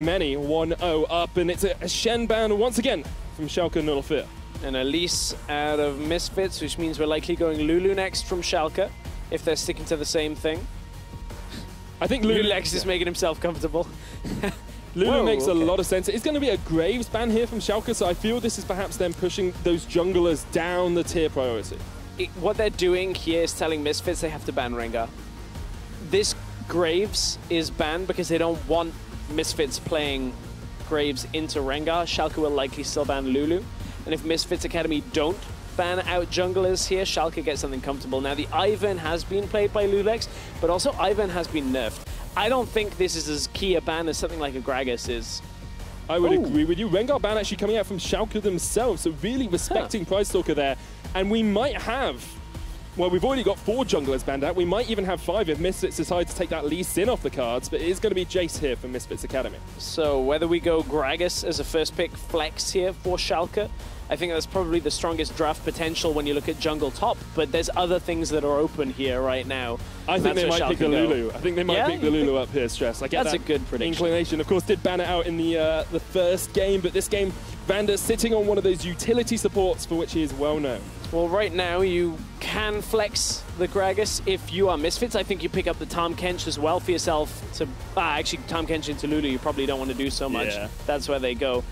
Many 1-0 up, and it's a Shen ban once again from Schalke 04. And Elise out of Misfits, which means we're likely going Lulu next from Schalke, if they're sticking to the same thing. I think Lulex is making himself comfortable. Lulu makes a lot of sense. It's going to be a Graves ban here from Schalke, so I feel this is perhaps them pushing those junglers down the tier priority. What they're doing here is telling Misfits they have to ban Rengar. This Graves is banned because they don't want Misfits playing Graves into Rengar. Schalke will likely still ban Lulu. And if Misfits Academy don't ban out junglers here, Schalke gets something comfortable. Now, the Ivern has been played by Lulex, but also Ivern has been nerfed. I don't think this is as key a ban as something like a Gragas is. I would agree with you. Rengar ban actually coming out from Schalke themselves, so really respecting Pridestalker there. And we might have... Well, we've already got 4 junglers banned out. We might even have 5 if Misfits decide to take that Lee Sin off the cards, but it is going to be Jace here for Misfits Academy. So whether we go Gragas as a first pick flex here for Schalke, I think that's probably the strongest draft potential when you look at jungle top, but there's other things that are open here right now. I think they might pick the Lulu. I think they might pick the Lulu up here, Stress. I get that's a good prediction. Inclination, of course, did ban it out in the first game, but this game, Vander sitting on one of those utility supports for which he is well known. Well, right now, you can flex the Gragas if you are Misfits. I think you pick up the Tom Kench as well for yourself. To, actually, Tom Kench into Lulu, you probably don't want to do so much. Yeah. That's where they go.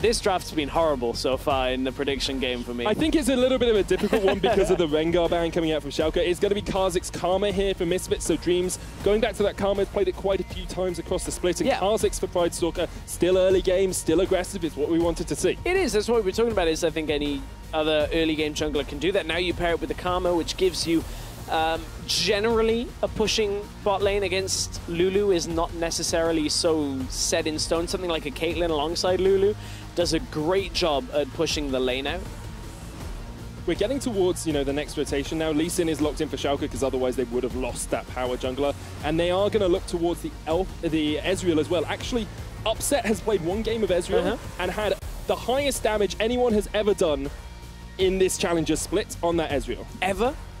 This draft's been horrible so far in the prediction game for me. I think it's a little bit of a difficult one because of the Rengar ban coming out from Schalke. It's going to be Karzik's Karma here for Misfits, so Dreams. Going back to that Karma, has played it quite a few times across the split, and Karzik's for Pridestalker. Still early game, still aggressive, it's what we wanted to see. It is, that's what we're talking about, is I think any other early game jungler can do that. Now you pair it with the Karma, which gives you generally a pushing bot lane against Lulu is not necessarily so set in stone. Something like a Caitlyn alongside Lulu does a great job at pushing the lane out. We're getting towards, you know, the next rotation now. Lee Sin is locked in for Schalke because otherwise they would have lost that power jungler. And they are going to look towards the Ezreal as well. Actually, Upset has played one game of Ezreal and had the highest damage anyone has ever done in this Challenger split on that Ezreal.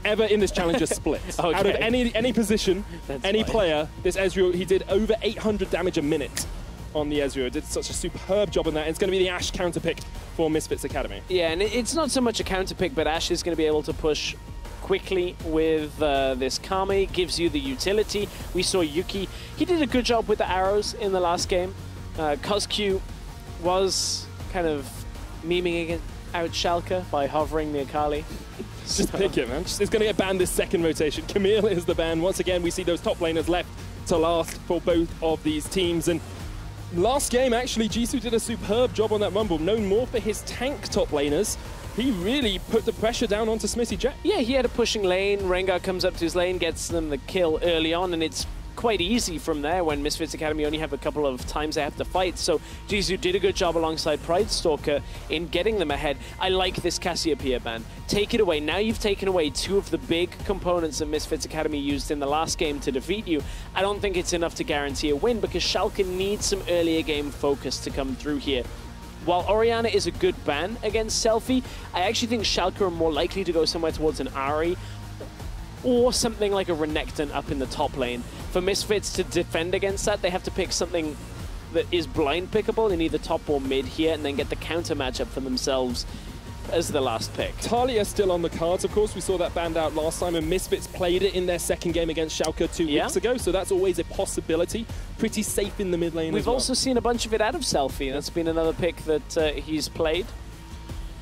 Ever in this Challenger split. Out of any position, any player, this Ezreal, he did over 800 damage a minute on the Ezreal. Did such a superb job on that. It's going to be the Ashe counterpick for Misfits Academy. Yeah, and it's not so much a counterpick, but Ashe is going to be able to push quickly with this Kame. Gives you the utility. We saw Yuki. He did a good job with the arrows in the last game. Kosku was kind of memeing against out Schalke by hovering the Akali. Just pick it, man. It's going to get banned this second rotation. Camille is the ban. Once again, we see those top laners left to last for both of these teams. And last game, actually, Jisu did a superb job on that Rumble. Known more for his tank top laners. He really put the pressure down onto Smittyj. Yeah, he had a pushing lane. Rengar comes up to his lane, gets them the kill early on, and it's quite easy from there when Misfits Academy only have a couple of times they have to fight. So Jisu did a good job alongside Pridestalker in getting them ahead. I like this Cassiopeia ban. Take it away. Now you've taken away 2 of the big components that Misfits Academy used in the last game to defeat you. I don't think it's enough to guarantee a win because Schalke needs some earlier game focus to come through here. While Orianna is a good ban against Selfie, I actually think Schalke are more likely to go somewhere towards an Ahri or something like a Renekton up in the top lane. For Misfits to defend against that, they have to pick something that is blind pickable in either top or mid here, and then get the counter matchup for themselves as the last pick. Talia still on the cards, of course. We saw that banned out last time, and Misfits played it in their second game against Schalke 2 weeks ago, so that's always a possibility. Pretty safe in the mid lane. We've also seen a bunch of it out of Selfie, and that's been another pick that he's played.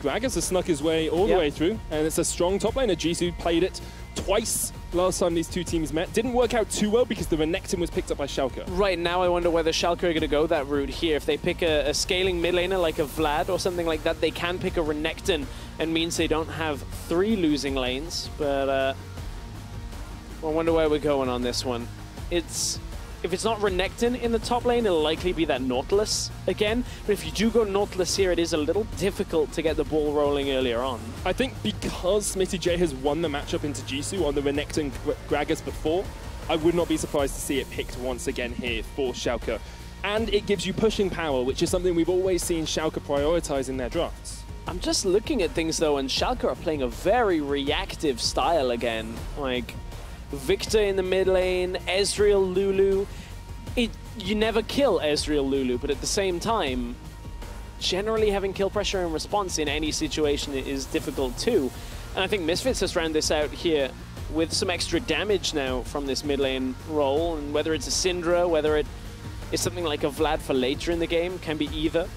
Gragas has snuck his way all the way through, and it's a strong top laner. Jisu played it twice last time these two teams met. Didn't work out too well because the Renekton was picked up by Schalke. Right now I wonder whether Schalke are going to go that route here. If they pick a scaling mid laner like a Vlad or something like that, they can pick a Renekton and means they don't have 3 losing lanes. But I wonder where we're going on this one. If it's not Renekton in the top lane, it'll likely be that Nautilus again. But if you do go Nautilus here, it is a little difficult to get the ball rolling earlier on. I think because Smittyj has won the matchup into Jisu on the Renekton Gragas before, I would not be surprised to see it picked once again here for Schalke. And it gives you pushing power, which is something we've always seen Schalke prioritize in their drafts. I'm just looking at things, though, and Schalke are playing a very reactive style again. Like Victor in the mid lane, Ezreal, Lulu. It you never kill Ezreal Lulu, but at the same time, generally having kill pressure and response in any situation is difficult too. And I think Misfits has rounded this out here with some extra damage now from this mid lane role, and whether it's a Syndra, whether it is something like a Vlad for later in the game, can be either.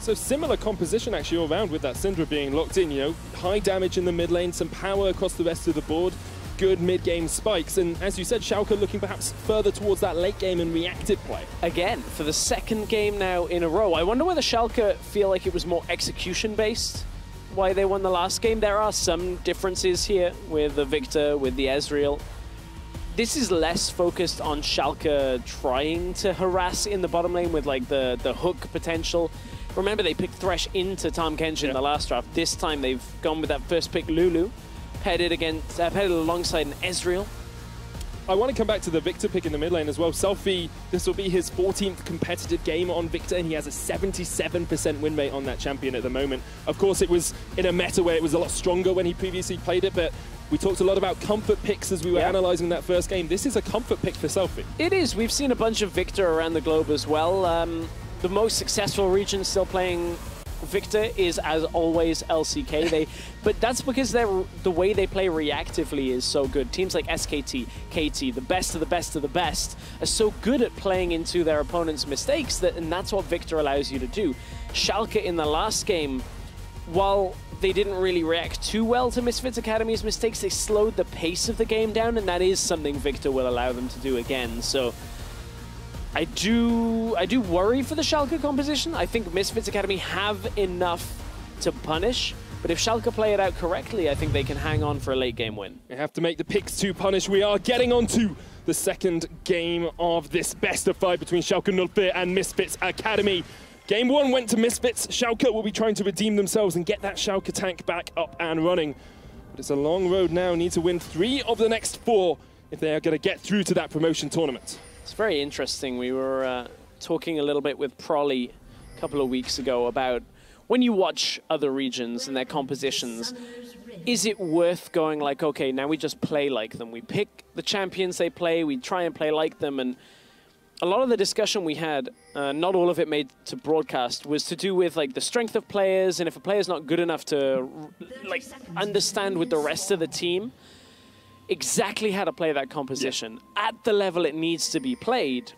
So similar composition actually all around with that Syndra being locked in, you know, high damage in the mid lane, some power across the rest of the board, good mid-game spikes, and as you said, Schalke looking perhaps further towards that late game and reactive play. Again, for the second game now in a row. I wonder whether Schalke feel like it was more execution-based, why they won the last game. There are some differences here with the Victor, with the Ezreal. This is less focused on Schalke trying to harass in the bottom lane with like the hook potential. Remember, they picked Thresh into Tom Kenji in the last draft. This time they've gone with that first pick Lulu, paired it alongside an Ezreal. I want to come back to the Victor pick in the mid lane as well. Selfie, this will be his 14th competitive game on Victor, and he has a 77% win rate on that champion at the moment. Of course, it was in a meta where it was a lot stronger when he previously played it, but we talked a lot about comfort picks as we were analysing that first game. This is a comfort pick for Selfie. It is. We've seen a bunch of Victor around the globe as well. The most successful region still playing Victor is, as always, LCK. But that's because the way they play reactively is so good. Teams like SKT, KT, the best of the best of the best, are so good at playing into their opponent's mistakes, and that's what Victor allows you to do. Schalke in the last game, while they didn't really react too well to Misfits Academy's mistakes, they slowed the pace of the game down, and that is something Victor will allow them to do again. So I do worry for the Schalke composition. I think Misfits Academy have enough to punish, but if Schalke play it out correctly, I think they can hang on for a late game win. They have to make the picks to punish. We are getting on to the second game of this best of five between Schalke 04 and Misfits Academy. Game one went to Misfits. Schalke will be trying to redeem themselves and get that Schalke tank back up and running. But it's a long road now. Need to win 3 of the next 4 if they are going to get through to that promotion tournament. It's very interesting. We were talking a little bit with Prolly a couple of weeks ago about when you watch other regions and their compositions, is it worth going like, okay, now we just play like them? We pick the champions they play, we try and play like them. And a lot of the discussion we had, not all of it made to broadcast, was to do with like the strength of players, and if a player's not good enough to like understand with the rest of the team exactly how to play that composition at the level it needs to be played,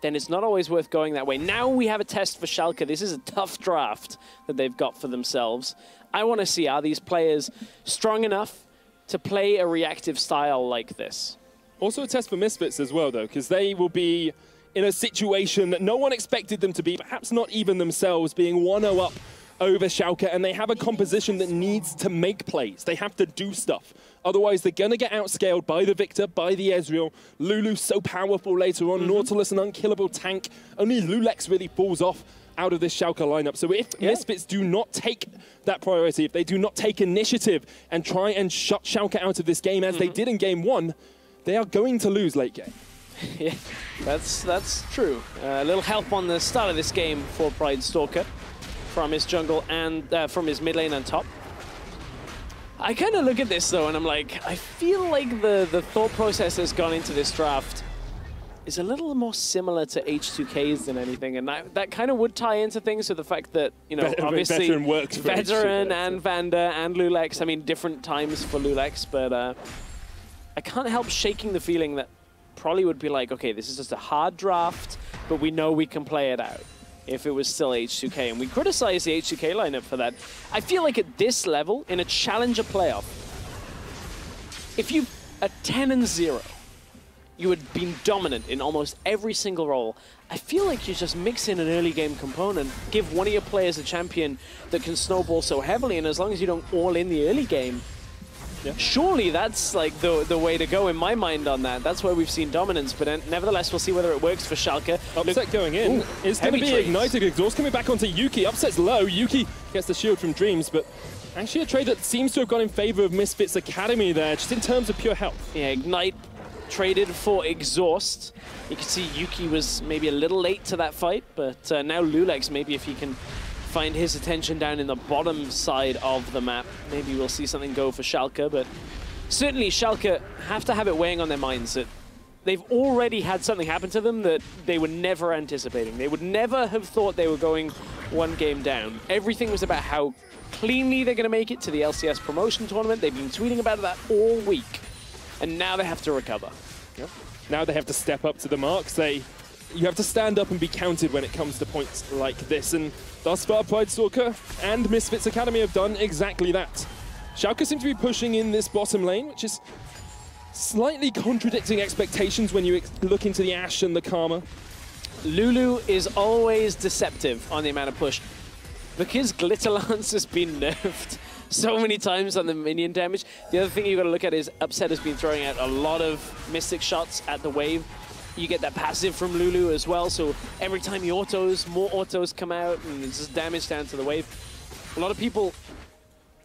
then it's not always worth going that way. Now we have a test for Schalke. This is a tough draft that they've got for themselves. I want to see, are these players strong enough to play a reactive style like this? Also a test for Misfits as well, though, because they will be in a situation that no one expected them to be, perhaps not even themselves, being 1-0 up over Schalke, and they have a composition that needs to make plays. They have to do stuff. Otherwise, they're going to get outscaled by the Victor, by the Ezreal. Lulu so powerful later on. Nautilus, an unkillable tank. Only Lulex really falls off out of this Schalke lineup. So if Misfits do not take that priority, if they do not take initiative and try and shut Schalke out of this game as they did in game one, they are going to lose late game. Yeah, that's true. A little help on the start of this game for Pridestalker from his jungle and from his mid lane and top. I kind of look at this though, and I'm like, I feel like the thought process that's gone into this draft is a little more similar to H2K's than anything, and that kind of would tie into things with the fact that, you know, obviously Veteran works for Veteran and Vander and Lulex. I mean, different times for Lulex, but I can't help shaking the feeling that probably would be like, okay, this is just a hard draft, but we know we can play it out. If it was still H2K, and we criticize the H2K lineup for that. I feel like at this level, in a challenger playoff, if you are 10-0, you had been dominant in almost every single role. I feel like you just mix in an early game component, give one of your players a champion that can snowball so heavily, and as long as you don't all in the early game, surely that's like the way to go in my mind on that. That's where we've seen dominance, but nevertheless, we'll see whether it works for Schalke. Upset going in. It's going to be ignited. Exhaust coming back onto Yuki. Upset's low. Yuki gets the shield from Dreams, but actually a trade that seems to have gone in favor of Misfits Academy there, just in terms of pure health. Yeah, Ignite traded for Exhaust. You can see Yuki was maybe a little late to that fight, but now Lulex, maybe if he can find his attention down in the bottom side of the map, maybe we'll see something go for Schalke, but certainly Schalke have to have it weighing on their minds that they've already had something happen to them that they were never anticipating. They would never have thought they were going one game down. Everything was about how cleanly they're going to make it to the LCS promotion tournament. They've been tweeting about that all week, and now they have to recover. Yep. Now they have to step up to the mark. You have to stand up and be counted when it comes to points like this, and thus far Pridestalker and Misfits Academy have done exactly that. Schalke seem to be pushing in this bottom lane, which is slightly contradicting expectations when you look into the Ashe and the Karma. Lulu is always deceptive on the amount of push. Because Glitterlance has been nerfed so many times on the minion damage, the other thing you've got to look at is Upset has been throwing out a lot of Mystic shots at the wave. You get that passive from Lulu as well, so every time he autos, more autos come out, and it's just damage down to the wave. A lot of people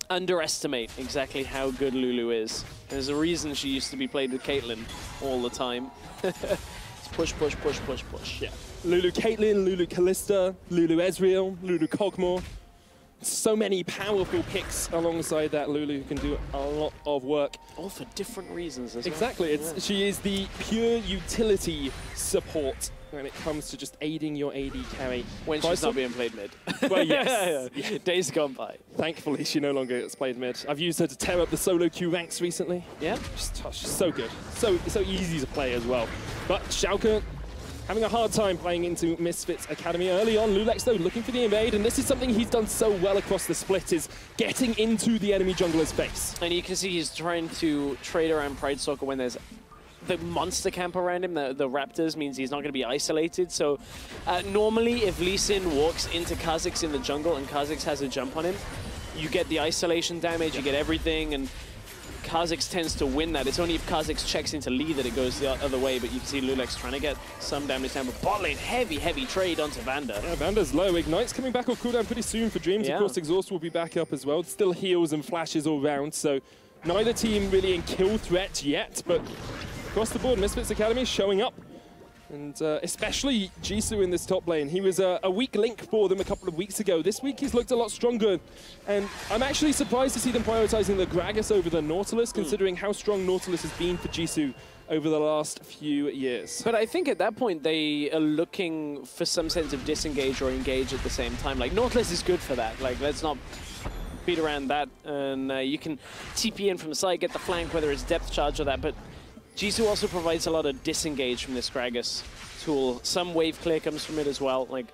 underestimate exactly how good Lulu is. There's a reason she used to be played with Caitlyn all the time. It's push, push, push, push, push. Yeah. Lulu Caitlyn, Lulu Kalista, Lulu Ezreal, Lulu Kog'Maw. So many powerful picks alongside that Lulu who can do a lot of work. All for different reasons as well. Exactly. It's, yeah. She is the pure utility support when it comes to just aiding your AD carry. When she's not being played mid. Well, yes. Yeah. Days gone by. Thankfully, she no longer gets played mid. I've used her to tear up the solo queue ranks recently. Yeah. She's so good. So easy to play as well. But Schalke having a hard time playing into Misfits Academy. Early on, Lulex, though, looking for the invade, and this is something he's done so well across the split, is getting into the enemy jungler's face. And you can see he's trying to trade around Pridestalker when there's the monster camp around him, the Raptors, means he's not going to be isolated. So normally, if Lee Sin walks into Kha'Zix in the jungle and Kha'Zix has a jump on him, you get the isolation damage, you get everything, and Kha'Zix tends to win that. It's only if Kha'Zix checks into Lee that it goes the other way, but you can see Lulex trying to get some damage down. But bot lane, heavy, heavy trade onto Vander. Yeah, Vander's low. Ignite's coming back off cooldown pretty soon for Dreams. Yeah. Of course, Exhaust will be back up as well. Still heals and flashes all round, so neither team really in kill threat yet, but across the board, Misfits Academy showing up. And especially Jisu in this top lane. He was a weak link for them a couple of weeks ago. This week he's looked a lot stronger. And I'm actually surprised to see them prioritizing the Gragas over the Nautilus, considering how strong Nautilus has been for Jisu over the last few years. But I think at that point they are looking for some sense of disengage or engage at the same time. Like, Nautilus is good for that. Like, let's not beat around that. And you can TP in from the side, get the flank, whether it's depth charge or that. But Jisu also provides a lot of disengage from this Gragas tool. Some wave clear comes from it as well. Like,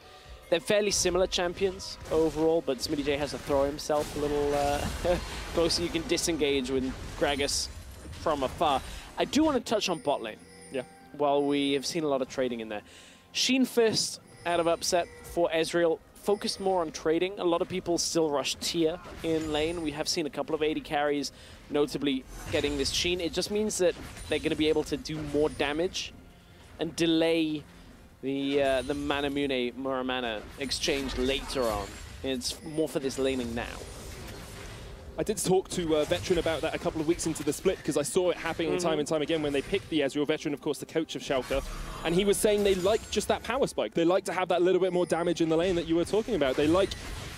they're fairly similar champions overall, but Smittyj has to throw himself a little closer. You can disengage with Gragas from afar. I do want to touch on bot lane. Yeah. While we have seen a lot of trading in there. Sheen first out of Upset for Ezreal. Focused more on trading. A lot of people still rush tier in lane. We have seen a couple of AD carries, notably getting this Sheen. It just means that they're going to be able to do more damage and delay the Manamune Muramana exchange later on. It's more for this laning now. I did talk to Veteran about that a couple of weeks into the split, because I saw it happening time and time again when they picked the Ezreal. Veteran, of course, the coach of Schalke. And he was saying they like just that power spike. They like to have that little bit more damage in the lane that you were talking about. They like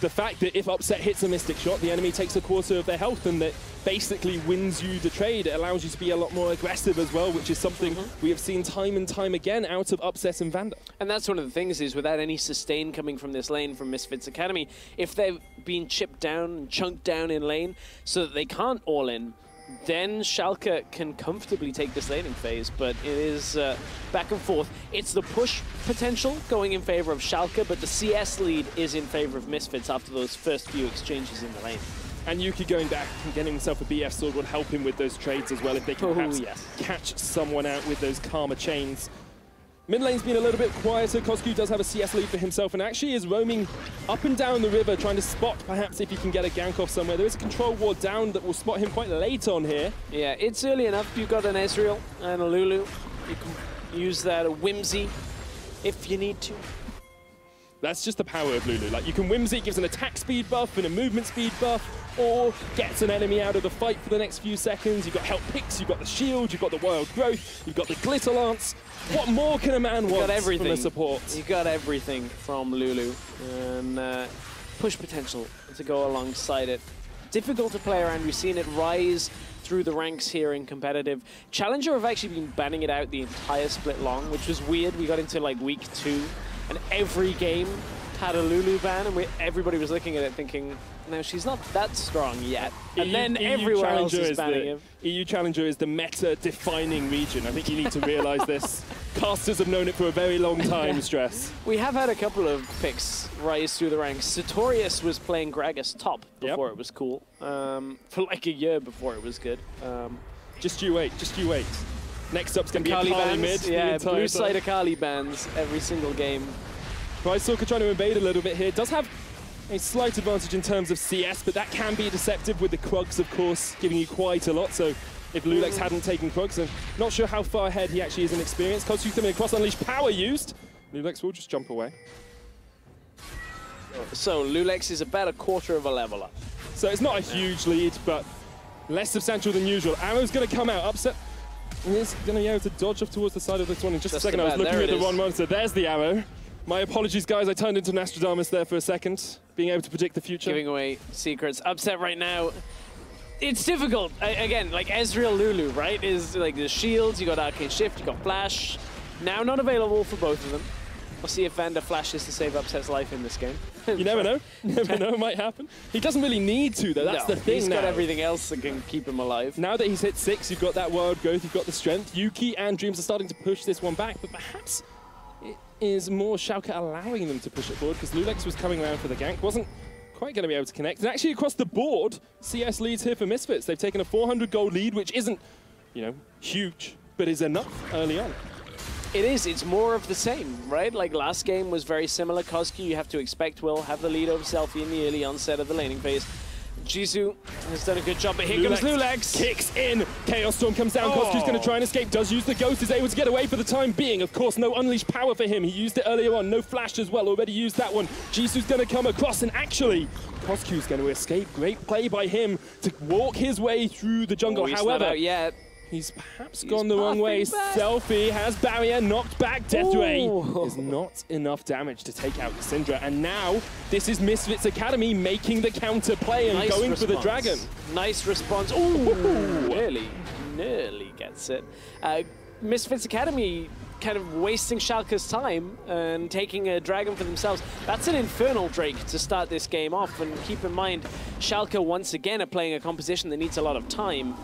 the fact that if Upset hits a Mystic shot, the enemy takes a quarter of their health, and that basically wins you the trade. It allows you to be a lot more aggressive as well, which is something we have seen time and time again out of Upset and Vander. And that's one of the things, is without any sustain coming from this lane from Misfits Academy, if they've been chipped down and chunked down in lane so that they can't all in, then Schalke can comfortably take this laning phase. But it is back and forth. It's the push potential going in favor of Schalke, but the CS lead is in favor of Misfits after those first few exchanges in the lane. And Yuki going back and getting himself a BF sword will help him with those trades as well, if they can perhaps catch someone out with those Karma chains. Mid lane's been a little bit quieter. Kosku does have a CS lead for himself, and actually is roaming up and down the river, trying to spot perhaps if he can get a gank off somewhere. There is a control ward down that will spot him quite late on here. Yeah, it's early enough. You've got an Ezreal and a Lulu. You can use that Whimsy if you need to. That's just the power of Lulu. Like, you can Whimsy, it gives an attack speed buff and a movement speed buff, or gets an enemy out of the fight for the next few seconds. You've got help picks, you've got the shield, you've got the wild growth, you've got the glitter lance. What more can a man want from a support? You've got everything from Lulu, and push potential to go alongside it. difficult to play around. We've seen it rise through the ranks here in competitive. Challenger have actually been banning it out the entire split long, which was weird. We got into like week 2, and every game had a Lulu ban, and everybody was looking at it thinking, no, she's not that strong yet. And then everyone else is banning him. EU Challenger is the meta-defining region. I think you need to realize this. Casters have known it for a very long time, yeah. Stress. We have had a couple of picks rise through the ranks. Sartorius was playing Gragas top before it was cool. For like a year before it was good. Just you wait, just you wait. Next up's going to be Akali mid. Yeah, blue side Akali bans every single game. Pridestalker trying to invade a little bit here. Does have a slight advantage in terms of CS, but that can be deceptive with the Krugs, of course, giving you quite a lot. So if Lulex hadn't taken Krugs, I'm not sure how far ahead he actually is in experience. Kosku coming across, Unleashed Power used. Lulex will just jump away. So Lulex is about a quarter of a level up. So it's not a huge lead, but less substantial than usual. Arrow's going to come out, Upset. He's going to be able to dodge off towards the side of this one in just a second. I was looking at the wrong one, so there's the arrow. My apologies, guys. I turned into Nostradamus there for a second, being able to predict the future. Giving away secrets. Upset right now. It's difficult. Again, like Ezreal Lulu, right? Is like the shields, you got Arcane Shift, you got Flash. Now not available for both of them. We'll see if Vander flashes to save Upset's life in this game. You never know. Never know, it might happen. He doesn't really need to, though. That's the thing now. He's got everything else that can keep him alive. Now that he's hit 6, you've got that Wild Growth, you've got the Strength. Yuki and Dreams are starting to push this one back, but perhaps it is more Schalke allowing them to push it forward, because Lulex was coming around for the gank, wasn't quite going to be able to connect. And actually across the board, CS leads here for Misfits. They've taken a 400 gold lead, which isn't, you know, huge, but is enough early on. It is. It's more of the same, right? Like last game was very similar. Kosku, you have to expect, will have the lead over Selfie in the early onset of the laning phase. Jisu has done a good job, but here comes Lulex. Kicks in. Chaos Storm comes down. Kosku's going to try and escape. Does use the Ghost. Is able to get away for the time being. Of course, no Unleashed Power for him. He used it earlier on. No Flash as well. Already used that one. Jisu's going to come across, and actually, Kosku's going to escape. Great play by him to walk his way through the jungle. However, he's perhaps gone the wrong way. Back. Selfie has barrier knocked back. Death Ray is not enough damage to take out Syndra. And now this is Misfits Academy making the counter play and going for the dragon. Nice response. Ooh, nearly gets it. Misfits Academy kind of wasting Schalke's time and taking a dragon for themselves. That's an Infernal Drake to start this game off. And keep in mind, Schalke once again are playing a composition that needs a lot of time.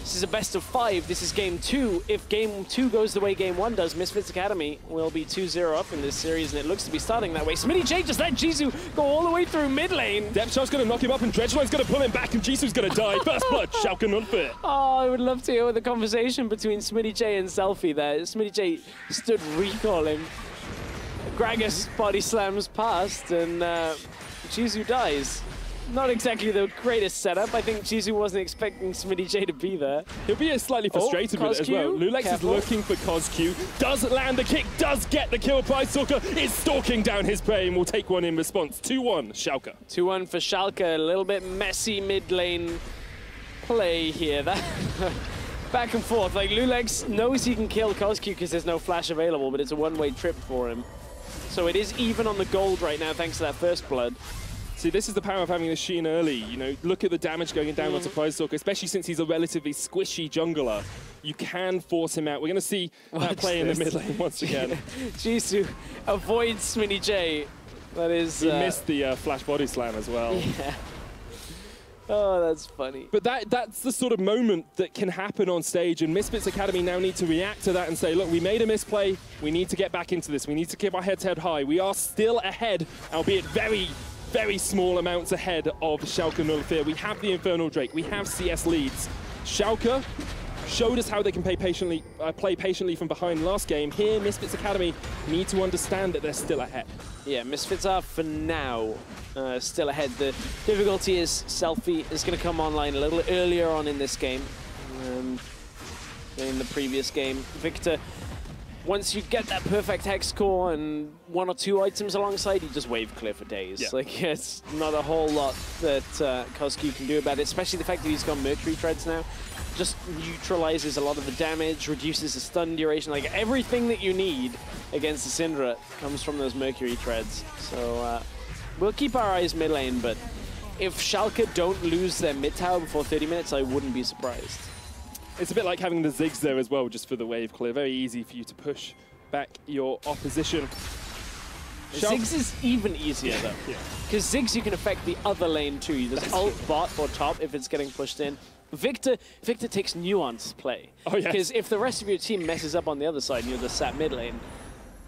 This is a best of 5. This is game 2. If game 2 goes the way game 1 does, Misfits Academy will be 2-0 up in this series, and it looks to be starting that way. Smittyj just let Jisu go all the way through mid lane. Depth Charge's going to knock him up, and Dredgeline's going to pull him back, and Jisu's going to die. First blood, Schalke 04. Oh, I would love to hear the conversation between Smittyj and Selfie there. Smittyj stood recalling. Gragas body slams past, and Jisu dies. Not exactly the greatest setup. I think Jisu wasn't expecting Smittyj to be there. He'll be slightly frustrated with it as well. Lulex is looking for Kosku. Does land the kick, does get the kill. Pridestalker is stalking down his prey and will take one in response. 2-1 Schalke. 2-1 for Schalke. A little bit messy mid lane play here. That back and forth. Like Lulex knows he can kill Kosku because there's no flash available, but it's a one-way trip for him. So it is even on the gold right now thanks to that first blood. See, this is the power of having the Sheen early. You know, look at the damage going down onto Pridestalker, especially since he's a relatively squishy jungler. You can force him out. We're going to see that play in the mid lane once again. Jisu avoids Smittyj. That is... He missed the flash body slam as well. Yeah. Oh, that's funny. But that's the sort of moment that can happen on stage, and Misfits Academy now need to react to that and say, look, we made a misplay. We need to get back into this. We need to keep our heads held high. We are still ahead, albeit very small amounts ahead of Schalke 04. We have the Infernal Drake. We have CS leads. Schalke showed us how they can play patiently from behind last game. Here, Misfits Academy need to understand that they're still ahead. Yeah, Misfits are, for now, still ahead. The difficulty is Selfie is going to come online a little earlier on in this game than in the previous game. Victor, once you get that perfect hex core and 1 or 2 items alongside, you just wave clear for days. Yeah. Like, it's not a whole lot that Kosku can do about it, especially the fact that he's got Mercury Treads now. Just neutralizes a lot of the damage, reduces the stun duration. Like, everything that you need against the Syndra comes from those Mercury Treads. So, we'll keep our eyes mid lane, but If Schalke don't lose their mid tower before 30 minutes, I wouldn't be surprised. It's a bit like having the Ziggs there as well, just for the wave clear. Very easy for you to push back your opposition. Ziggs is even easier though, because Ziggs you can affect the other lane too. There's ult, bot, or top if it's getting pushed in. Victor takes nuanced play, because if the rest of your team messes up on the other side and you're just sat mid lane,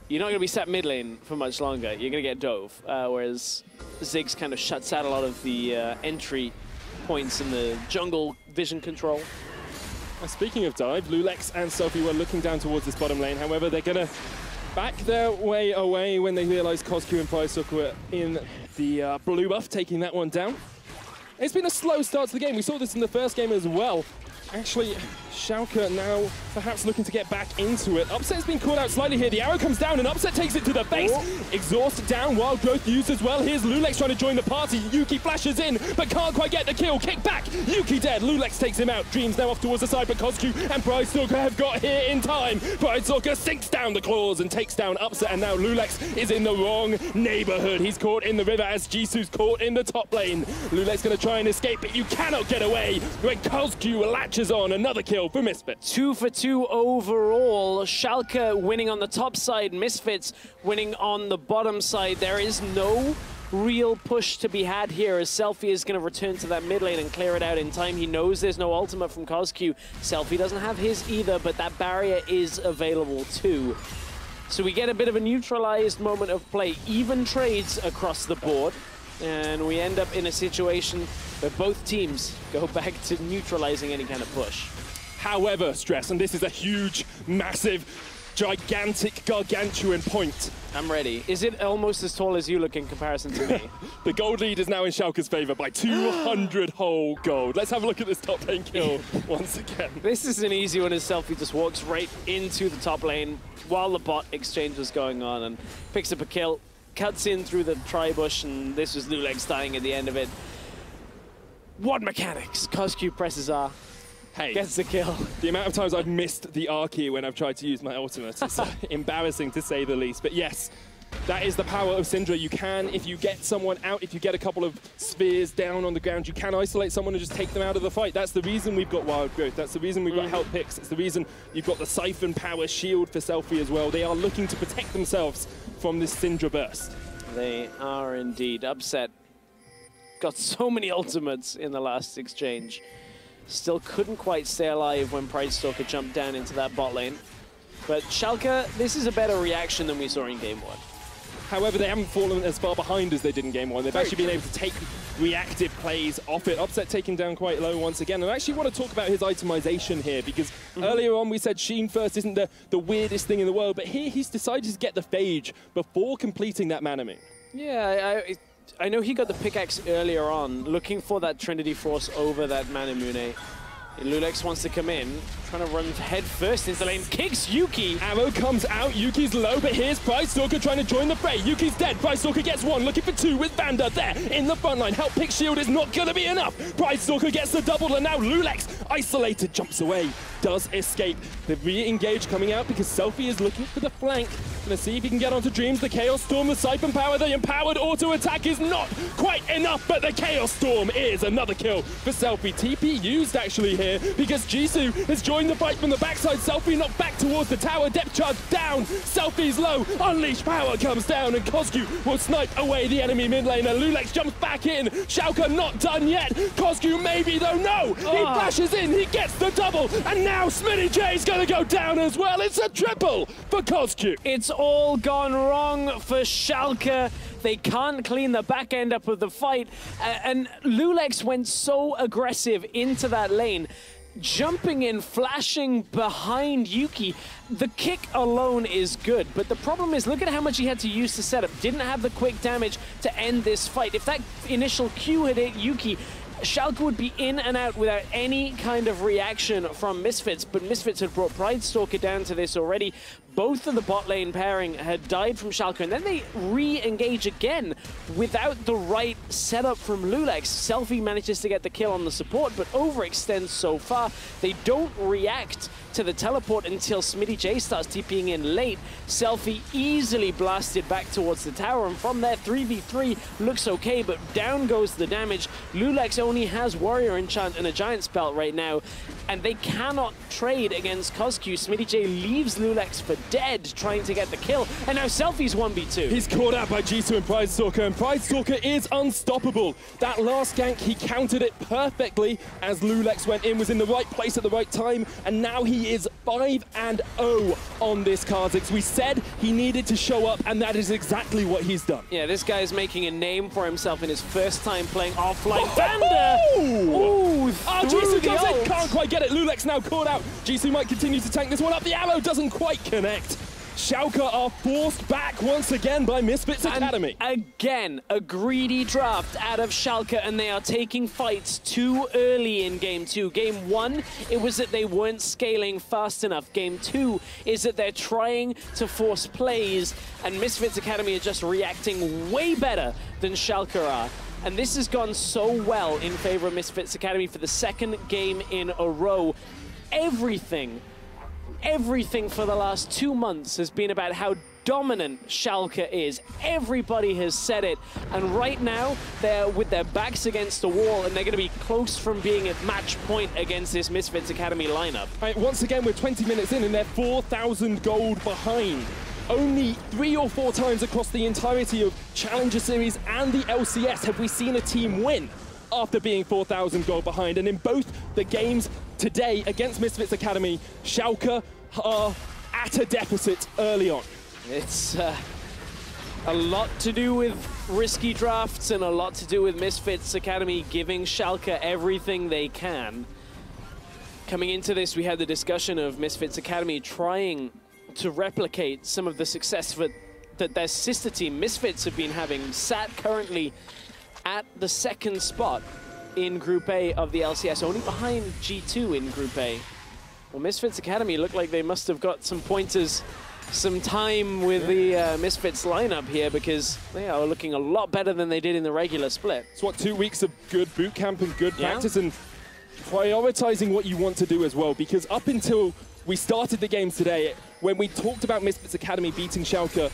you're not going to be sat mid lane for much longer. You're going to get dove, whereas Ziggs kind of shuts out a lot of the entry points in the jungle vision control. Speaking of dive, Lulex and Selfie were looking down towards this bottom lane. However, they're going to back their way away when they realize Kosku and Pridestalker were in the blue buff, taking that one down. It's been a slow start to the game. We saw this in the first game as well. Actually, Schalke now perhaps looking to get back into it. Upset's been called out slightly here. The arrow comes down and Upset takes it to the face. Oh. Exhaust down, Wild Growth used as well. Here's Lulex trying to join the party. Yuki flashes in, but can't quite get the kill. Kick back, Yuki dead. Lulex takes him out. Dreams now off towards the side, but Kosku and Pridestalker have got here in time. Pridestalker sinks down the claws and takes down Upset, and now Lulex is in the wrong neighborhood. He's caught in the river as Jisu's caught in the top lane. Lulex gonna try and escape, but you cannot get away when Kosku latches on another kill for Misfits. 2 for 2 overall. Schalke winning on the top side, Misfits winning on the bottom side. There is no real push to be had here as Selfie is going to return to that mid lane and clear it out in time. He knows there's no ultimate from Kosku. Selfie doesn't have his either, but that barrier is available too. So we get a bit of a neutralized moment of play. Even trades across the board. And we end up in a situation where both teams go back to neutralizing any kind of push. However, Stress, and this is a huge, massive, gigantic, gargantuan point. I'm ready. Is it almost as tall as you look in comparison to me? The gold lead is now in Schalke's favor by 200 whole gold. Let's have a look at this top lane kill once again. This is an easy one as Selfie just walks right into the top lane while the bot exchange was going on and picks up a kill. Cuts in through the tri-bush, and this was Lulex dying at the end of it. What mechanics? Kosku presses R. Hey. Gets the kill. The amount of times I've missed the R key when I've tried to use my ultimate is embarrassing to say the least. But yes, that is the power of Syndra. You can, if you get someone out, if you get a couple of spheres down on the ground, you can isolate someone and just take them out of the fight. That's the reason we've got Wild Growth. That's the reason we've got help picks. It's the reason you've got the Siphon Power Shield for Selfie as well. They are looking to protect themselves from this Syndra burst. They are indeed. Upset got so many ultimates in the last exchange. Still couldn't quite stay alive when Pridestalker jumped down into that bot lane. But Schalke, this is a better reaction than we saw in Game 1. However, they haven't fallen as far behind as they did in Game 1. They've actually been able to take reactive plays off it. Upset taken down quite low once again. And I actually want to talk about his itemization here, because earlier on we said Sheen first isn't the weirdest thing in the world, but here he's decided to get the phage before completing that Manaming. Yeah, I know he got the pickaxe earlier on, looking for that Trinity Force over that Manamune. Lulex wants to come in, trying to run head first into the lane, kicks Yuki. Arrow comes out, Yuki's low, but here's Pridestalker trying to join the fray. Yuki's dead, Pridestalker gets one, looking for two with Vander there in the front line. Help pick shield is not going to be enough. Pridestalker gets the double, and now Lulex, isolated, jumps away, does escape. The re-engage coming out because Selfie is looking for the flank. Gonna see if he can get onto Dreams. The Chaos Storm, the Siphon Power, the empowered auto attack is not quite enough, but the Chaos Storm is another kill for Selfie. TP used actually here because Jisu has joined the fight from the backside. Selfie knocked back towards the tower, depth charge down. Selfie's low, Unleash Power comes down, and Kosku will snipe away the enemy mid laner. Lulex jumps back in. Schalke not done yet. Kosku maybe though, no! He flashes in, he gets the double, and now Smittyj is gonna go down as well. It's a triple for Kosku. It's all gone wrong for Schalke. They can't clean the back end up of the fight, and Lulex went so aggressive into that lane, jumping in, flashing behind Yuki. The kick alone is good, but the problem is, look at how much he had to use to set up. Didn't have the quick damage to end this fight. If that initial Q had hit Yuki, Schalke would be in and out without any kind of reaction from Misfits, but Misfits had brought Pridestalker down to this already. both of the bot lane pairing had died from Schalke, and then they re-engage again without the right setup from Lulex. Selfie manages to get the kill on the support, but overextends so far. They don't react to the teleport until Smittyj starts TPing in late. Selfie easily blasted back towards the tower, and from there, 3v3 looks okay, but down goes the damage. Lulex only has Warrior Enchant and a Giant Spell right now, and they cannot trade against Kosku. Smittyj leaves Lulex for dead, trying to get the kill, and now Selfie's 1v2. He's caught out by Jisu and Pridestalker is unstoppable. That last gank, he countered it perfectly as Lulex went in, was in the right place at the right time, and now he is 5-0 on this Kha'Zix. We said he needed to show up, and that is exactly what he's done. Yeah, this guy is making a name for himself in his first time playing offline. Vander! Jisu comes in, can't quite get it. Lulex now caught out. Jisu might continue to tank this one up. The arrow doesn't quite connect. Schalke are forced back once again by Misfits Academy. Again, a greedy draft out of Schalke, and they are taking fights too early in Game 2. Game 1, it was that they weren't scaling fast enough. Game 2 is that they're trying to force plays, and Misfits Academy are just reacting way better than Schalke are. And this has gone so well in favor of Misfits Academy for the second game in a row. Everything for the last 2 months has been about how dominant Schalke is. Everybody has said it. And right now, they're with their backs against the wall, and they're going to be close from being at match point against this Misfits Academy lineup. Right, once again, we're 20 minutes in, and they're 4,000 gold behind. Only 3 or 4 times across the entirety of Challenger Series and the LCS have we seen a team win after being 4,000 gold behind. And in both the games today against Misfits Academy, Schalke are at a deficit early on. It's a lot to do with risky drafts and a lot to do with Misfits Academy giving Schalke everything they can. Coming into this, we had the discussion of Misfits Academy trying to replicate some of the success that their sister team, Misfits, have been having, sat currently at the second spot in Group A of the LCS, only behind G2 in Group A. Well, Misfits Academy looked like they must have got some pointers, some time with the Misfits lineup here, because they are looking a lot better than they did in the regular split. It's what, 2 weeks of good boot camp and good practice, and prioritizing what you want to do as well, because up until we started the games today, when we talked about Misfits Academy beating Schalke,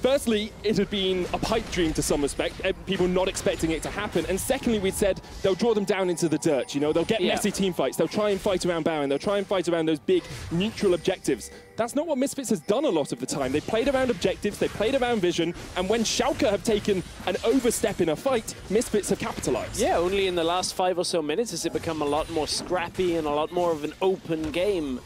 firstly, it had been a pipe dream to some respect, people not expecting it to happen. And secondly, we said they'll draw them down into the dirt, you know, they'll get messy team fights, they'll try and fight around Baron, they'll try and fight around those big neutral objectives. That's not what Misfits has done a lot of the time. They played around objectives, they played around vision, and when Schalke have taken an overstep in a fight, Misfits have capitalized. Yeah, only in the last 5 or so minutes has it become a lot more scrappy and a lot more of an open game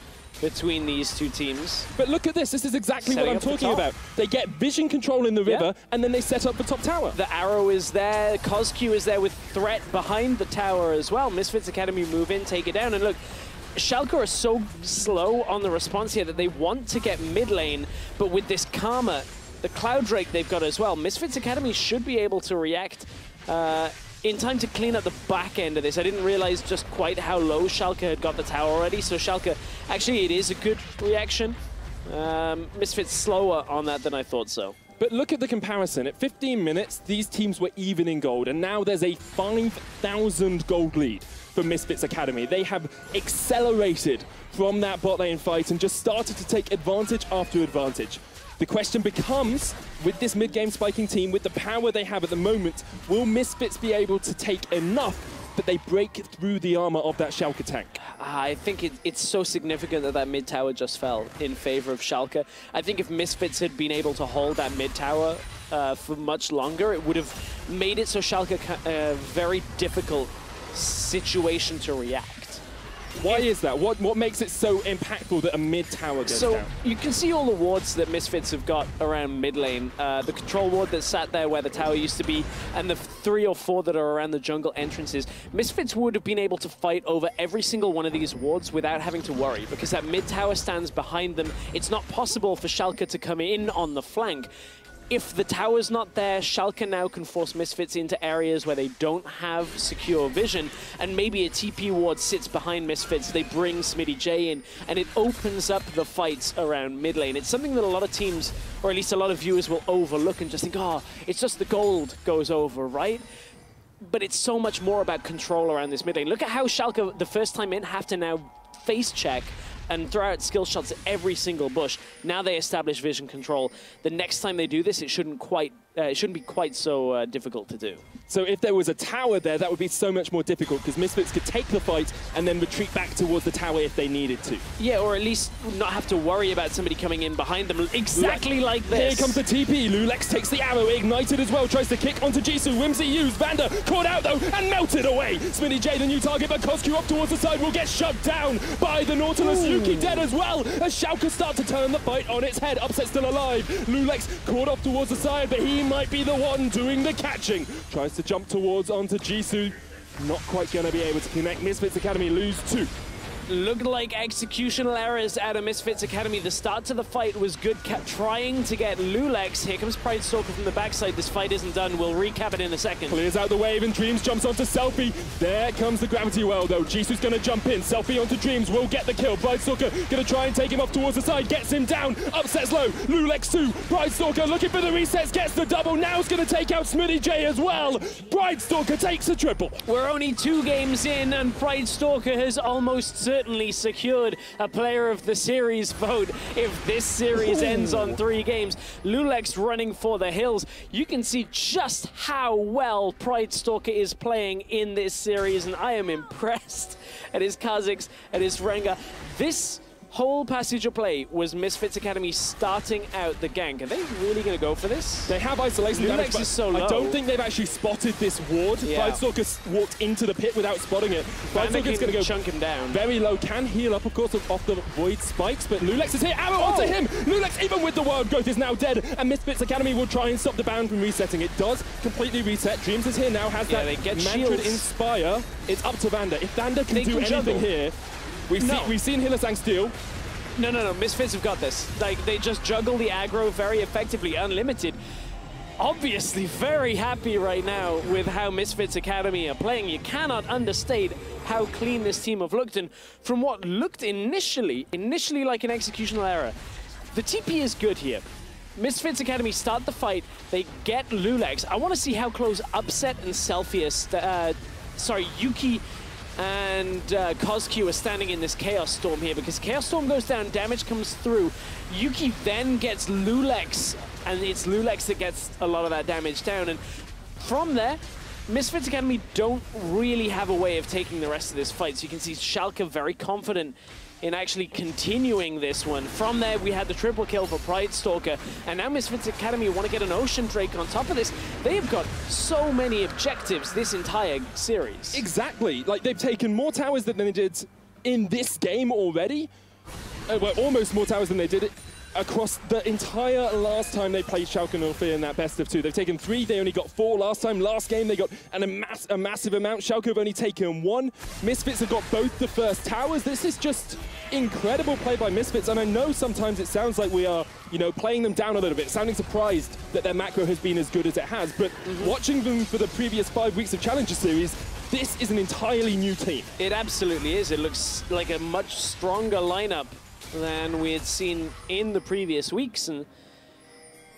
between these two teams. But look at this, this is exactly what I'm talking about. They get vision control in the river, and then they set up the top tower. The arrow is there, Kosku is there with threat behind the tower as well. Misfits Academy move in, take it down, and look, Schalke are so slow on the response here that they want to get mid lane, but with this Karma, the Cloud Drake they've got as well, Misfits Academy should be able to react in time to clean up the back end of this. I didn't realize just quite how low Schalke had got the tower already, so Schalke, actually it is a good reaction. Misfits slower on that than I thought so. But look at the comparison. At 15 minutes, these teams were even in gold, and now there's a 5,000 gold lead for Misfits Academy. They have accelerated from that bot lane fight and just started to take advantage after advantage. The question becomes, with this mid-game spiking team, with the power they have at the moment, will Misfits be able to take enough that they break through the armor of that Schalke tank? I think it's so significant that that mid tower just fell in favor of Schalke. I think if Misfits had been able to hold that mid tower for much longer, it would have made it so Schalke a very difficult situation to react. Why is that? What makes it so impactful that a mid tower goes down? So you can see all the wards that Misfits have got around mid lane. The control ward that sat there where the tower used to be, and the 3 or 4 that are around the jungle entrances. Misfits would have been able to fight over every single one of these wards without having to worry, because that mid tower stands behind them. It's not possible for Schalke to come in on the flank. If the tower's not there, Schalke now can force Misfits into areas where they don't have secure vision, and maybe a TP ward sits behind Misfits, they bring Smittyj in, and it opens up the fights around mid lane. It's something that a lot of teams, or at least a lot of viewers, will overlook and just think, oh, it's just the gold goes over, right? But it's so much more about control around this mid lane. Look at how Schalke, the first time in, have to now face check and throw out skill shots at every single bush. Now they establish vision control. The next time they do this, it shouldn't quite, it shouldn't be quite so difficult to do. So if there was a tower there, that would be so much more difficult, because Misfits could take the fight and then retreat back towards the tower if they needed to. Yeah, or at least not have to worry about somebody coming in behind them exactly like this. Here comes the TP. Lulex takes the arrow, ignited as well, tries to kick onto Jisu. Whimsy used, Vander caught out though and melted away. Smittyj, the new target, but Kosku up towards the side will get shoved down by the Nautilus. Ooh. Yuki dead as well, as Schalke start to turn the fight on its head. Upset still alive. Lulex caught off towards the side, but he might be the one doing the catching. Tries to jump towards onto Jisu. Not quite going to be able to connect. Misfits Academy lose 2. Looked like executional errors out of Misfits Academy. The start to the fight was good, kept trying to get Lulex. Here comes Pridestalker from the backside. This fight isn't done. We'll recap it in a second. Clears out the wave and Dreams jumps onto Selfie. There comes the gravity well though. Jisu's going to jump in. Selfie onto Dreams will get the kill. Pridestalker going to try and take him off towards the side. Gets him down. Upsets low. Lulex 2. Pridestalker looking for the resets. Gets the double. Now it's going to take out Smittyj as well. Pridestalker takes a triple. We're only 2 games in and Pridestalker has almost certainly secured a player of the series vote if this series ends on 3 games. Lulex running for the hills. You can see just how well Pridestalker is playing in this series, and I am impressed at his Kha'Zix, at his Rengar. This whole passage of play was Misfits Academy starting out the gank. Are they really going to go for this? They have isolation damage, but is so low. I don't think they've actually spotted this ward. Yeah. Pridestalker walked into the pit without spotting it. Pridestalker's going to go chunk him down. Very low, can heal up, of course, off the void spikes, but Lulex is here. Arrow onto him! Lulex, even with the wild growth, is now dead, and Misfits Academy will try and stop the bound from resetting. It does completely reset. Dreams is here now, has that mantra inspire. It's up to Vander. If Vander can do anything here, We've seen Hillisang steal. No. Misfits have got this. Like, they just juggle the aggro very effectively, unlimited. Obviously very happy right now with how Misfits Academy are playing. You cannot understate how clean this team have looked. And from what looked initially like an executional error, the TP is good here. Misfits Academy start the fight. They get Lulex. I want to see how close Upset and Selfie are... Yuki and Kosku are standing in this Chaos Storm here, because Chaos Storm goes down, damage comes through. Yuki then gets Lulex, and it's Lulex that gets a lot of that damage down. And from there, Misfits Academy don't really have a way of taking the rest of this fight. So you can see Schalke very confident in actually continuing this one. From there, we had the triple kill for Pridestalker, and now Misfits Academy want to get an Ocean Drake on top of this. They have got so many objectives this entire series. Exactly. Like, they've taken more towers than they did in this game already. Well, almost more towers than they did across the entire last time they played Schalke 04 in that best of 2. They've taken 3, they only got 4 last time. Last game they got a massive amount. Schalke have only taken 1. Misfits have got both the first towers. This is just incredible play by Misfits, and I know sometimes it sounds like we are, you know, playing them down a little bit, sounding surprised that their macro has been as good as it has, but watching them for the previous 5 weeks of Challenger Series, this is an entirely new team. It absolutely is. It looks like a much stronger lineup than we had seen in the previous weeks, and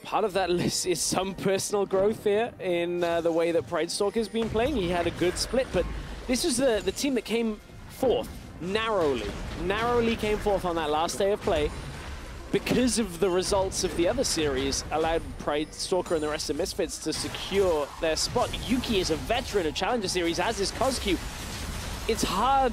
part of that list is some personal growth here in the way that Pridestalker's been playing. He had a good split, but this is the team that came 4th, narrowly came 4th on that last day of play, because of the results of the other series allowed Pridestalker and the rest of Misfits to secure their spot. Yuki is a veteran of Challenger Series, as is Kosku. It's hard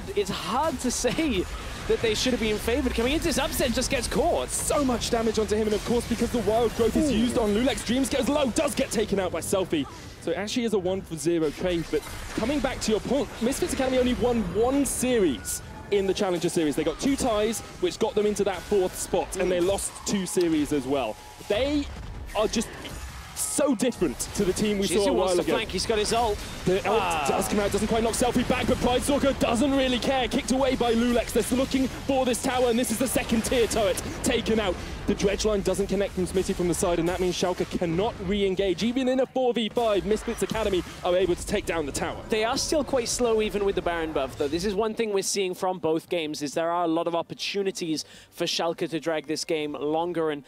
to say that they should have been favored. Coming into this, Upset just gets caught. So much damage onto him, and of course, because the wild growth is used on Lulex, Dreams goes low, does get taken out by Selfie. So it actually is a 1-for-0 trade, but coming back to your point, Misfits Academy only won 1 series in the Challenger Series. They got 2 ties, which got them into that 4th spot, and they lost 2 series as well. They are just So different to the team we saw a while ago. Jisu wants to flank, he's got his ult. The ult does come out, doesn't quite knock Selfie back, but Pridestalker doesn't really care. Kicked away by Lulex, they're looking for this tower, and this is the second tier turret taken out. The dredge line doesn't connect from Smittyj from the side, and that means Schalke cannot re-engage. Even in a 4v5, Misfits Academy are able to take down the tower. They are still quite slow even with the Baron buff, though. This is one thing we're seeing from both games, is there are a lot of opportunities for Schalke to drag this game longer, and...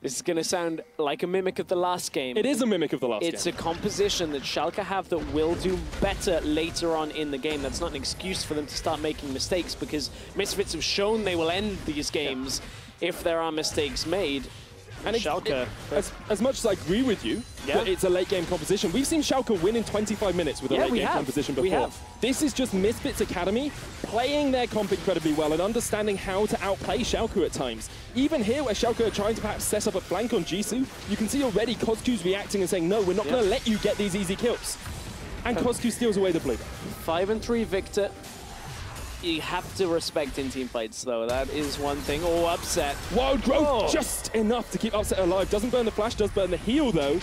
This is going to sound like a mimic of the last game. It is a mimic of the last game. It's a composition that Schalke have that will do better later on in the game. That's not an excuse for them to start making mistakes, because Misfits have shown they will end these games if there are mistakes made. And Schalke, as much as I agree with you, that it's a late-game composition. We've seen Schalke win in 25 minutes with a late-game composition before. We have. This is just Misfits Academy playing their comp incredibly well and understanding how to outplay Schalke at times. Even here, where Schalke are trying to perhaps set up a flank on Jisu, you can see already Kosku's reacting and saying, no, we're not going to let you get these easy kills. And Kosku steals away the blue. 5-3 Victor. You have to respect in team fights, though. That is one thing. Oh, Upset. Wild Growth just enough to keep Upset alive. Doesn't burn the flash, does burn the heal, though.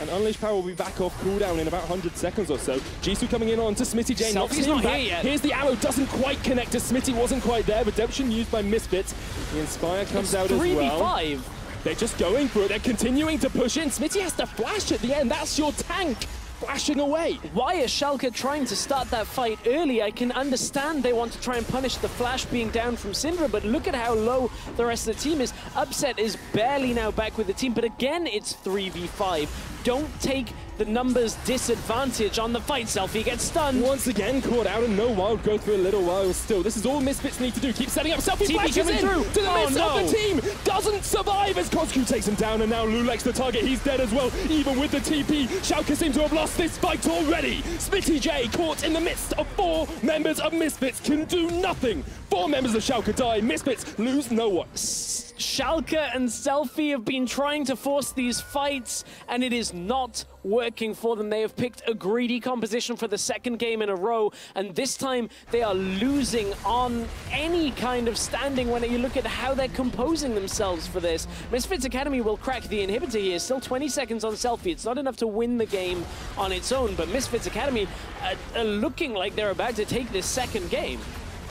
And Unleash Power will be back off cooldown in about 100 seconds or so. Jisu coming in on to Smittyj. Selfie's not here yet. Here's the arrow. Doesn't quite connect as Smittyj wasn't quite there. Redemption used by Misfits. The Inspire comes out as well. 3v5. They're just going for it. They're continuing to push in. Smittyj has to flash at the end. That's your tank. Flashing away. Why is Schalke trying to start that fight early? I can understand they want to try and punish the flash being down from Syndra, but look at how low the rest of the team is. Upset is barely now back with the team, but again, it's 3v5. Don't take the numbers disadvantage on the fight. Selfie gets stunned. Once again, caught out, and no wild growth for a little while still. This is all Misfits need to do. Keep setting up. Selfie flashes in through to the miss of the team. Doesn't survive as Kosku takes him down, and now Lulex the target. He's dead as well, even with the TP. Schalke seem to have lost this fight already. Smittyj caught in the midst of 4 members of Misfits can do nothing. 4 members of Schalke die. Misfits lose no one. Schalke and Selfie have been trying to force these fights, and it is not working for them. They have picked a greedy composition for the second game in a row, and this time they are losing on any kind of standing when you look at how they're composing themselves for this. Misfits Academy will crack the inhibitor here. Still 20 seconds on Selfie. It's not enough to win the game on its own, but Misfits Academy are looking like they're about to take this second game.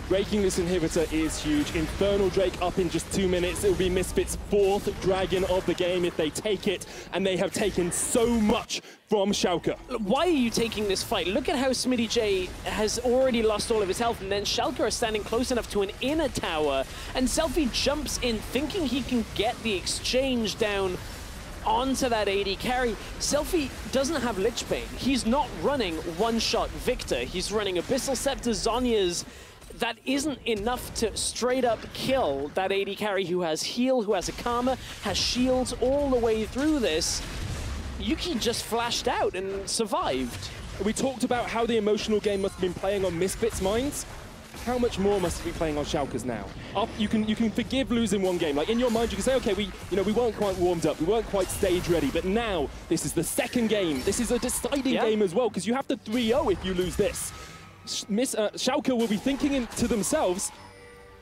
Breaking this inhibitor is huge. Infernal Drake up in just 2 minutes. It will be Misfits' 4th dragon of the game if they take it, and they have taken so much from Schalke. Why are you taking this fight? Look at how Smittyj has already lost all of his health, and then Schalke are standing close enough to an inner tower, and Selfie jumps in thinking he can get the exchange down onto that AD carry. Selfie doesn't have Lich Bane. He's not running one-shot Victor. He's running Abyssal Scepter, Zonya's. That isn't enough to straight up kill that AD carry who has heal, who has a Karma, has shields all the way through this. Yuki just flashed out and survived. We talked about how the emotional game must have been playing on Misfits' minds. How much more must it be playing on Schalke's now? You can forgive losing one game. Like in your mind, you can say, okay, we weren't quite warmed up, we weren't quite stage ready. But now this is the second game. This is a deciding game as well, because you have to 3-0 if you lose this. Schalke will be thinking to themselves,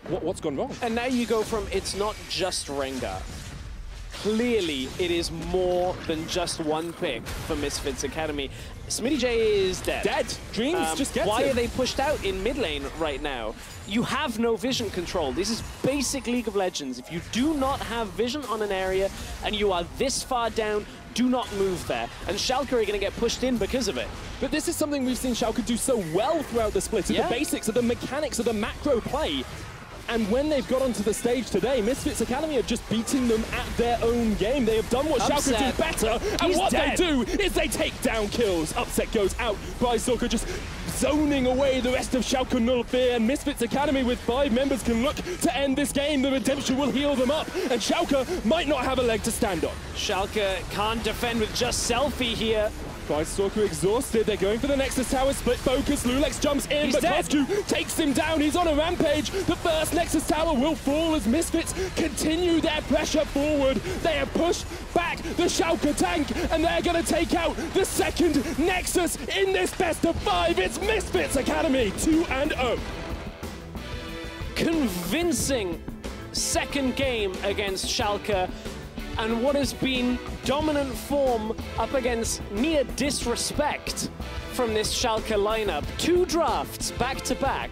what's gone wrong? And now you go from, it's not just Rengar. Clearly, it is more than just one pick for Misfits Academy. Smittyj is dead. Dreams just gets Why are they pushed out in mid lane right now? You have no vision control. This is basic League of Legends. If you do not have vision on an area and you are this far down, do not move there, and Schalke are going to get pushed in because of it. But this is something we've seen Schalke do so well throughout the split, the basics of the mechanics of the macro play. And when they've got onto the stage today, Misfits Academy are just beating them at their own game. They have done what Schalke do better, and what they do is they take down kills. Upset goes out by Pridestalker, just zoning away the rest of Schalke 04, and Misfits Academy with 5 members can look to end this game. The redemption will heal them up, and Schalke might not have a leg to stand on. Schalke can't defend with just Selfie here. Pridestalker exhausted, they're going for the Nexus Tower, split focus, Lulex jumps in, but Kosku takes him down, he's on a rampage. The first Nexus Tower will fall as Misfits continue their pressure forward. They have pushed back the Schalke tank, and they're going to take out the second Nexus in this best of 5. It's Misfits Academy 2-0. Convincing second game against Schalke. and what has been dominant form up against near disrespect from this Schalke lineup. Two drafts back-to-back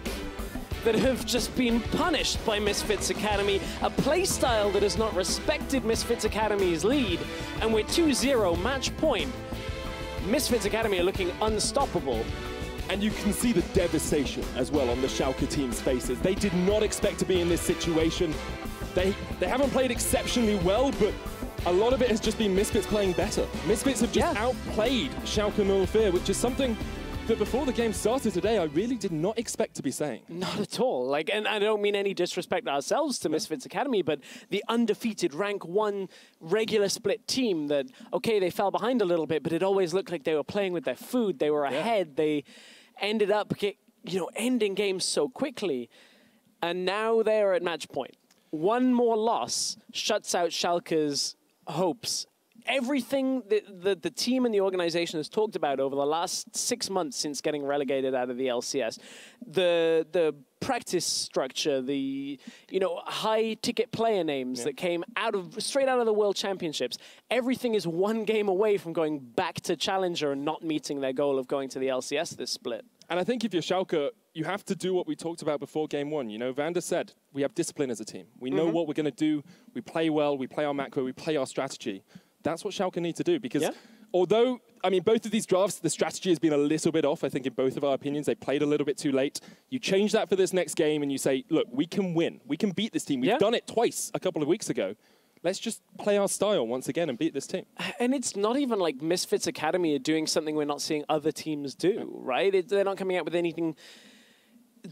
that have just been punished by Misfits Academy, a playstyle that has not respected Misfits Academy's lead, and with 2-0 match point, Misfits Academy are looking unstoppable. And you can see the devastation as well on the Schalke team's faces. They did not expect to be in this situation. They haven't played exceptionally well, but a lot of it has just been Misfits playing better. Misfits have just outplayed Schalke 04, which is something that before the game started today, I really did not expect to be saying. Not at all. Like, and I don't mean any disrespect ourselves to Misfits Academy, but the undefeated rank 1 regular split team that, okay, they fell behind a little bit, but it always looked like they were playing with their food. They were ahead. They ended up, ending games so quickly. And now they're at match point. One more loss shuts out Schalke's hopes. Everything that the team and the organization has talked about over the last 6 months since getting relegated out of the LCS, the practice structure, the high ticket player names that came straight out of the World Championships, everything is one game away from going back to Challenger and not meeting their goal of going to the LCS this split. And I think if you're Schalke, you have to do what we talked about before game 1. You know, Vander said, we have discipline as a team. We know what we're going to do. We play well, we play our macro, we play our strategy. That's what Schalke need to do, because although, I mean, both of these drafts, the strategy has been a little bit off, I think, in both of our opinions. They played a little bit too late. You change that for this next game and you say, look, we can win. We can beat this team. We've done it twice a couple of weeks ago. Let's just play our style once again and beat this team. And it's not even like Misfits Academy are doing something we're not seeing other teams do, right? They're not coming out with anything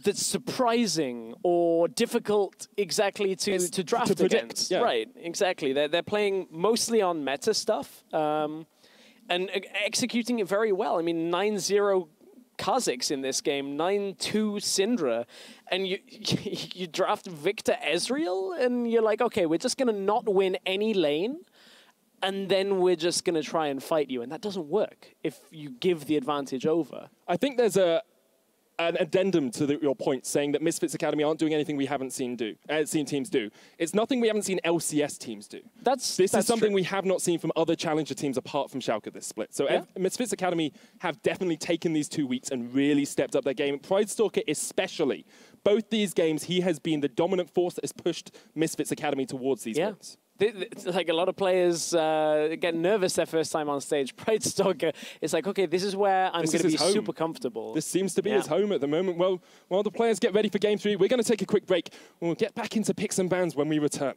that's surprising or difficult exactly to draft to against. Right, exactly. They're playing mostly on meta stuff and executing it very well. I mean, 9-0 Kha'Zix in this game, 9-2 Syndra, and you draft Victor Ezreal, and you're like, okay, we're just going to not win any lane, and then we're just going to try and fight you. And that doesn't work if you give the advantage over. I think there's an addendum to your point, saying that Misfits Academy aren't doing anything we haven't seen teams do. It's nothing we haven't seen LCS teams do. This is something we have not seen from other Challenger teams apart from Schalke this split. So Misfits Academy have definitely taken these 2 weeks and really stepped up their game. Pridestalker especially. Both these games, he has been the dominant force that has pushed Misfits Academy towards these wins. Like, a lot of players get nervous their first time on stage. Pridestalker, it's like, okay, this is where I'm going to be super comfortable. This seems to be his home at the moment. Well, while the players get ready for game 3, we're going to take a quick break. We'll get back into picks and bans when we return.